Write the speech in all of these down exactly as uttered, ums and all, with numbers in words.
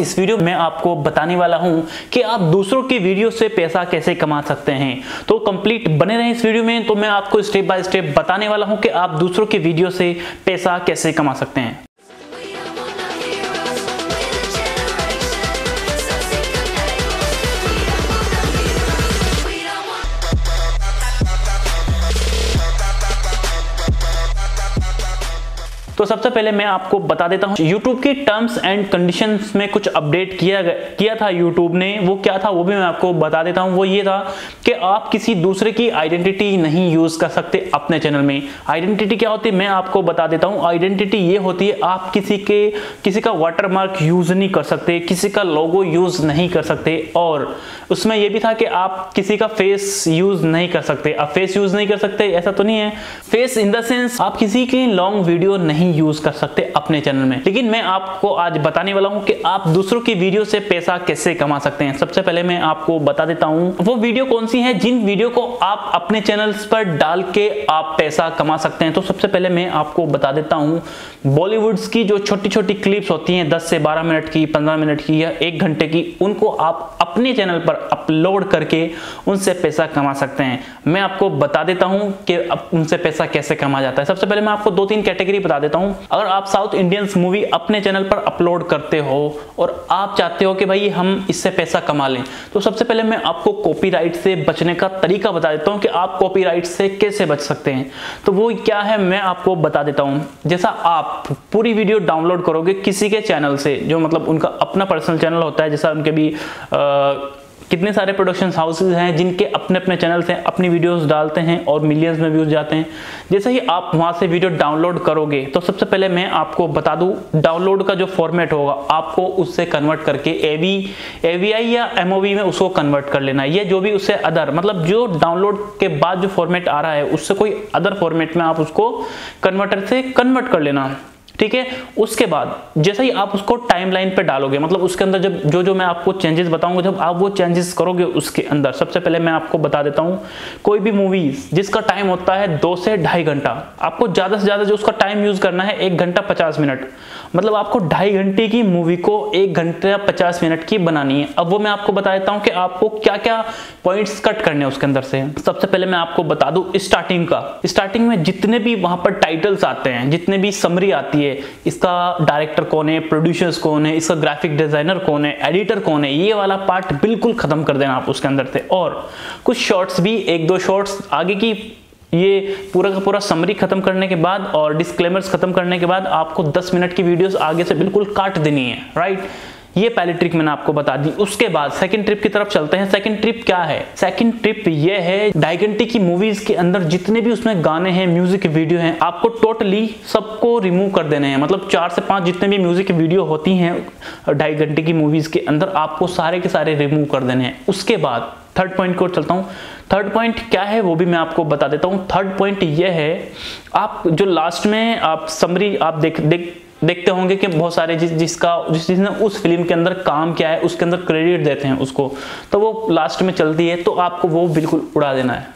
इस वीडियो में आपको बताने वाला हूं कि आप दूसरों की वीडियो से पैसा कैसे कमा सकते हैं। तो कंप्लीट बने रहें इस वीडियो में, तो मैं आपको स्टेप बाय स्टेप बताने वाला हूं कि आप दूसरों की वीडियो से पैसा कैसे कमा सकते हैं। तो सबसे पहले मैं आपको बता देता हूं YouTube की टर्म्स एंड कंडीशंस में कुछ अपडेट किया किया था YouTube ने। वो क्या था वो भी मैं आपको बता देता हूं। वो ये था कि आप किसी दूसरे की आइडेंटिटी नहीं यूज कर सकते अपने चैनल में। आइडेंटिटी क्या होती है मैं आपको बता देता हूं। आइडेंटिटी ये होती है आप किसी के किसी का वाटरमार्क यूज नहीं कर सकते, किसी का लोगो यूज नहीं कर सकते, और उसमें यह भी था कि आप किसी का फेस यूज नहीं कर सकते। आप फेस यूज नहीं कर सकते ऐसा तो नहीं है, फेस इन द सेंस आप किसी की लॉन्ग वीडियो नहीं यूज कर सकते अपने चैनल में। लेकिन मैं आपको आज बताने वाला हूं कि आप दूसरों की वीडियो से पैसा कैसे कमा सकते हैं। सबसे पहले मैं आपको बता देता हूं वो वीडियो कौन सी है जिन वीडियो को आप अपने चैनल्स पर डाल के आप पैसा कमा सकते हैं। तो सबसे पहले मैं आपको बता देता हूं बॉलीवुड्स की जो छोटी छोटी क्लिप्स होती हैं दस से बारह मिनट की, पंद्रह मिनट की या एक घंटे की, उनको आप अपने चैनल पर अपलोड करके उनसे पैसा कमा सकते हैं। मैं आपको बता देता हूं कि उनसे पैसा कैसे कमा जाता है। सबसे पहले मैं आपको दो तीन कैटेगरी बता देता हूं। अगर आप साउथ इंडियंस मूवी अपने चैनल पर अपलोड करते हो और आप चाहते हो कि भाई हम इससे पैसा कमा लें, तो सबसे पहले मैं आपको कॉपीराइट से बचने का तरीका बता देता हूं कि आप कॉपीराइट से कैसे बच सकते हैं। तो वो क्या है मैं आपको बता देता हूं। जैसा आप पूरी वीडियो डाउनलोड करोगे किसी के चैनल से, जो मतलब उनका अपना पर्सनल चैनल होता है, जैसा उनके भी आ, कितने सारे प्रोडक्शन हाउसेज हैं जिनके अपने अपने चैनल से अपनी वीडियोस डालते हैं और मिलियंस में व्यूज जाते हैं। जैसे ही आप वहां से वीडियो डाउनलोड करोगे तो सबसे पहले मैं आपको बता दूं डाउनलोड का जो फॉर्मेट होगा आपको उससे कन्वर्ट करके एवी एवीआई या एमओवी में उसको कन्वर्ट कर लेना है, या जो भी उससे अदर मतलब जो डाउनलोड के बाद जो फॉर्मेट आ रहा है उससे कोई अदर फॉर्मेट में आप उसको कन्वर्टर से कन्वर्ट कर लेना, ठीक है। उसके बाद जैसे ही आप उसको टाइमलाइन पे डालोगे, मतलब उसके अंदर जब जो जो मैं आपको चेंजेस बताऊंगा, जब आप वो चेंजेस करोगे उसके अंदर, सबसे पहले मैं आपको बता देता हूं कोई भी मूवीज जिसका टाइम होता है दो से ढाई घंटा, आपको ज्यादा से ज्यादा जो उसका टाइम यूज करना है एक घंटा पचास मिनट, मतलब आपको ढाई घंटे की मूवी को एक घंटे पचास मिनट की बनानी है। अब वो मैं आपको बता देता हूँ कि आपको क्या क्या पॉइंट्स कट करने हैं उसके अंदर से। सबसे पहले मैं आपको बता दूं स्टार्टिंग का, स्टार्टिंग में जितने भी वहां पर टाइटल्स आते हैं, जितने भी समरी आती है, इसका डायरेक्टर कौन है, प्रोड्यूसर्स कौन है, इसका ग्राफिक डिजाइनर कौन है, एडिटर कौन है, ये वाला पार्ट बिल्कुल खत्म कर देना आप उसके अंदर से। और कुछ शॉर्ट्स भी, एक दो शॉर्ट्स आगे की, ये पूरा का पूरा समरी खत्म करने के बाद और डिस्क्लेमर्स खत्म करने के बाद आपको दस मिनट की वीडियोस आगे से बिल्कुल काट देनी है, राइट। ये पहली ट्रिक मैंने आपको बता दी। उसके बाद सेकंड ट्रिप की तरफ चलते हैं। सेकंड ट्रिप क्या है, सेकंड ट्रिप ये है ढाई घंटे की मूवीज के अंदर जितने भी उसमें गाने हैं, म्यूजिक वीडियो हैं, आपको टोटली सबको रिमूव कर देने हैं। मतलब चार से पांच जितने भी म्यूजिक वीडियो होती हैं ढाई घंटे की मूवीज के अंदर आपको सारे के सारे रिमूव कर देने हैं। उसके बाद थर्ड पॉइंट को चलता हूँ। थर्ड पॉइंट क्या है वो भी मैं आपको बता देता हूँ। थर्ड पॉइंट ये है आप जो लास्ट में आप समरी आप देख देख देखते होंगे कि बहुत सारे जिस जिसका जिस जिसने उस फिल्म के अंदर काम किया है उसके अंदर क्रेडिट देते हैं उसको, तो वो लास्ट में चलती है, तो आपको वो बिल्कुल उड़ा देना है।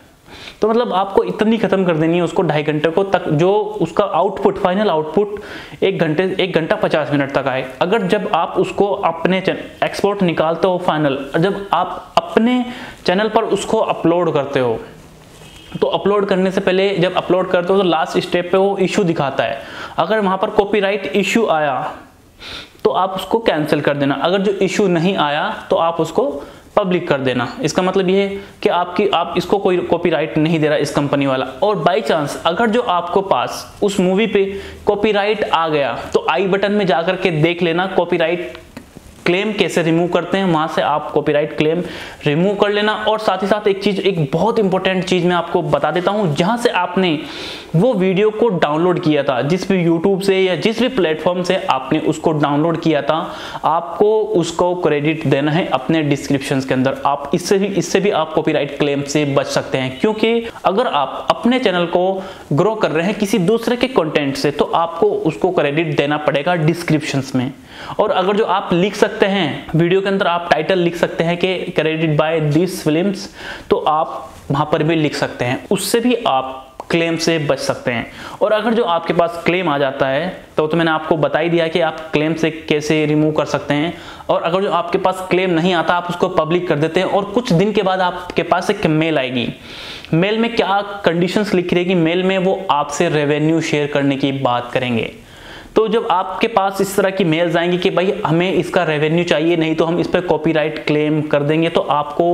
तो मतलब आपको इतनी खत्म कर देनी है उसको ढाई घंटे को तक, जो उसका आउटपुट फाइनल आउटपुट एक घंटे एक घंटा पचास मिनट तक आए। अगर जब आप उसको अपने एक्सपोर्ट निकालते हो फाइनल, जब आप अपने चैनल पर उसको अपलोड करते हो, तो अपलोड करने से पहले जब अपलोड करते हो तो लास्ट स्टेप पे वो इश्यू दिखाता है। अगर वहां पर कॉपीराइट इश्यू आया तो आप उसको कैंसिल कर देना, अगर जो इश्यू नहीं आया तो आप उसको पब्लिक कर देना। इसका मतलब ये है कि आपकी आप इसको कोई कॉपीराइट नहीं दे रहा इस कंपनी वाला। और बाय चांस अगर जो आपको पास उस मूवी पे कॉपीराइट आ गया तो आई बटन में जाकर के देख लेना कॉपीराइट क्लेम कैसे रिमूव करते हैं, वहां से आप कॉपीराइट क्लेम रिमूव कर लेना। और साथ ही साथ एक चीज, एक बहुत इंपॉर्टेंट चीज मैं आपको बता देता हूं, जहां से आपने वो वीडियो को डाउनलोड किया था, जिस भी यूट्यूब से या जिस भी प्लेटफॉर्म से आपने उसको डाउनलोड किया था, आपको उसको क्रेडिट देना है अपने डिस्क्रिप्शन के अंदर। आप इससे भी इससे भी आप कॉपीराइट क्लेम से बच सकते हैं, क्योंकि अगर आप अपने चैनल को ग्रो कर रहे हैं किसी दूसरे के कंटेंट से तो आपको उसको क्रेडिट देना पड़ेगा डिस्क्रिप्शन में। और अगर जो आप लिख सकते हैं वीडियो के अंदर, आप टाइटल लिख सकते हैं कि क्रेडिटेड बाय दिस फिल्म्स, तो आप वहां पर भी लिख सकते हैं, उससे भी आप क्लेम से बच सकते हैं। और अगर जो आपके पास क्लेम आ जाता है तो तो मैंने आपको बता ही दिया कि आप क्लेम से कैसे रिमूव कर सकते हैं। और अगर जो आपके पास क्लेम नहीं आता आप उसको पब्लिक कर देते हैं और कुछ दिन के बाद आपके पास एक मेल आएगी। मेल में क्या कंडीशंस लिखी रहेगी, मेल में वो आपसे रेवेन्यू शेयर करने की बात करेंगे। तो जब आपके पास इस तरह की मेल्स आएंगे कि भाई हमें इसका रेवेन्यू चाहिए, नहीं तो हम इस पर कॉपीराइट क्लेम कर देंगे, तो आपको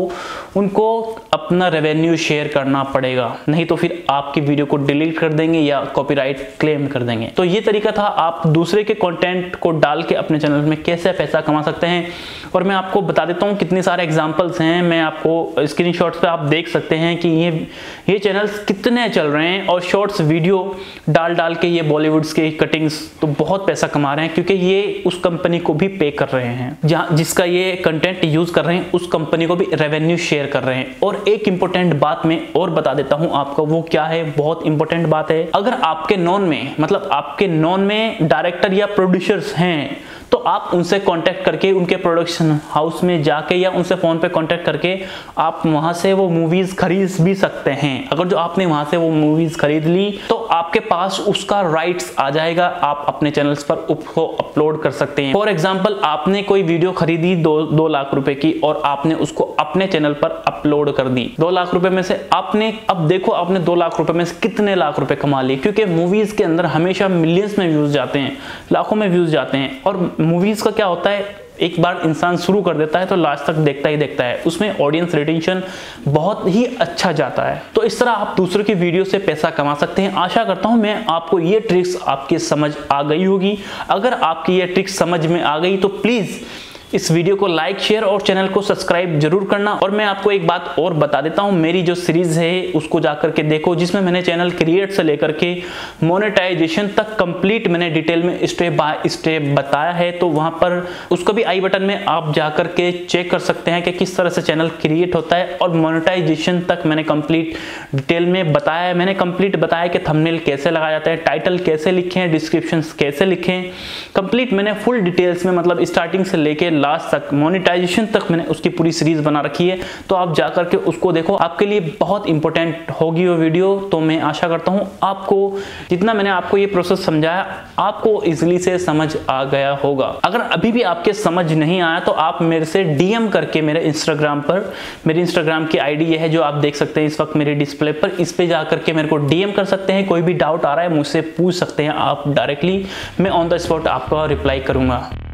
उनको अपना रेवेन्यू शेयर करना पड़ेगा, नहीं तो फिर आपकी वीडियो को डिलीट कर देंगे या कॉपीराइट क्लेम कर देंगे। तो ये तरीका था आप दूसरे के कंटेंट को डाल के अपने चैनल में कैसे पैसा कमा सकते हैं। और मैं आपको बता देता हूँ कितने सारे एग्जाम्पल्स हैं, मैं आपको स्क्रीन शॉट्स पर आप देख सकते हैं कि ये ये चैनल्स कितने चल रहे हैं और शॉर्ट्स वीडियो डाल डाल के ये बॉलीवुड्स के कटिंग्स बहुत पैसा कमा रहे हैं, क्योंकि ये उस कंपनी को भी पे कर रहे हैं जहां जिसका ये कंटेंट यूज कर रहे हैं, उस कंपनी को भी रेवेन्यू शेयर कर रहे हैं। और एक इंपॉर्टेंट बात मैं और बता देता हूं आपको, वो क्या है, बहुत इंपॉर्टेंट बात है। अगर आपके नॉन में मतलब आपके नॉन में डायरेक्टर या प्रोड्यूसर्स हैं तो आप उनसे कांटेक्ट करके उनके प्रोडक्शन हाउस में जाके या उनसे फोन पे कांटेक्ट करके आप वहां से वो मूवीज खरीद भी सकते हैं। अगर जो आपने वहां से वो मूवीज खरीद ली तो आपके पास उसका राइट्स आ जाएगा, आप अपने चैनल्स पर उसको अपलोड कर सकते हैं। फॉर एग्जांपल आपने कोई वीडियो खरीदी दो, दो लाख रुपए की और आपने उसको अपने चैनल पर अपलोड कर दी। दो लाख रुपए में से आपने अब देखो आपने दो लाख रुपए में से कितने लाख रुपए कमा लिए, क्योंकि मूवीज के अंदर हमेशा मिलियंस में व्यूज जाते हैं, लाखों में व्यूज जाते हैं। और मूवीज का क्या होता है, एक बार इंसान शुरू कर देता है तो लास्ट तक देखता ही देखता है, उसमें ऑडियंस रिटेंशन बहुत ही अच्छा जाता है। तो इस तरह आप दूसरों की वीडियो से पैसा कमा सकते हैं। आशा करता हूं मैं आपको ये ट्रिक्स आपके समझ आ गई होगी। अगर आपकी ये ट्रिक्स समझ में आ गई तो प्लीज इस वीडियो को लाइक शेयर और चैनल को सब्सक्राइब जरूर करना। और मैं आपको एक बात और बता देता हूँ, मेरी जो सीरीज है उसको जाकर के देखो, जिसमें मैंने चैनल क्रिएट से लेकर के मोनेटाइजेशन तक कंप्लीट मैंने डिटेल में स्टेप बाय स्टेप बताया है। तो वहाँ पर उसको भी आई बटन में आप जाकर के चेक कर सकते हैं कि किस तरह से चैनल क्रिएट होता है और मोनेटाइजेशन तक मैंने कंप्लीट डिटेल में बताया है। मैंने कंप्लीट बताया कि थंबनेल कैसे लगाया जाता है, टाइटल कैसे लिखें, डिस्क्रिप्शन कैसे लिखें, कंप्लीट मैंने फुल डिटेल्स में मतलब स्टार्टिंग से लेकर लास्ट तक मोनेटाइजेशन तक मैंने उसकी पूरी सीरीज बना रखी है। तो आप जाकर के उसको देखो, आपके लिए बहुत इंपॉर्टेंट होगी वो वीडियो। तो मैं आशा करता हूं आपको जितना मैंने आपको ये प्रोसेस समझाया आपको इजीली से समझ आ गया होगा। अगर अभी भी आपके समझ नहीं आया तो आप मेरे से डीएम करके मेरे इंस्टाग्राम पर, मेरी इंस्टाग्राम की आईडी ये है जो आप देख सकते हैं इस वक्त मेरे डिस्प्ले पर, इस पर जाकर के मेरे को डीएम कर सकते हैं। कोई भी डाउट आ रहा है मुझसे पूछ सकते हैं आप डायरेक्टली, मैं ऑन द स्पॉट आपका रिप्लाई करूंगा।